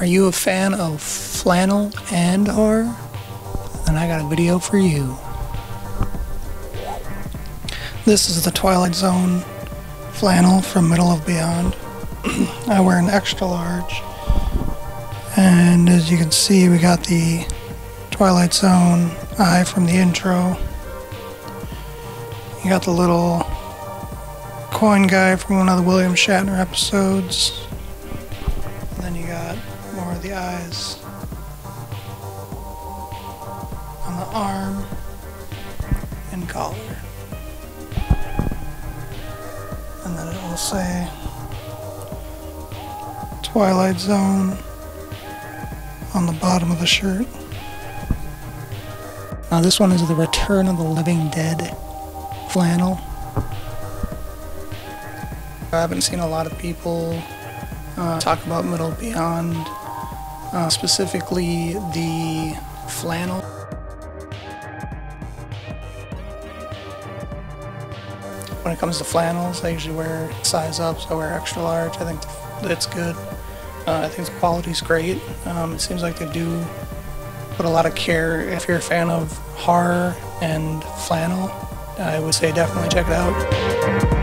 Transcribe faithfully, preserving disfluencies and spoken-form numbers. Are you a fan of flannel and horror? Then I got a video for you. This is the Twilight Zone flannel from Middle of Beyond. I wear an extra large. And as you can see, we got the Twilight Zone eye from the intro. You got the little coin guy from one of the William Shatner episodes. And then you got more of the eyes on the arm and collar. And then it will say Twilight Zone on the bottom of the shirt. Now this one is the Return of the Living Dead flannel. I haven't seen a lot of people uh, talk about Middle Beyond, uh, specifically the flannel. When it comes to flannels, I usually wear size up, so I wear extra large. I think it's good. Uh, I think the quality's great. Um, it seems like they do put a lot of care. If you're a fan of horror and flannel, I would say definitely check it out.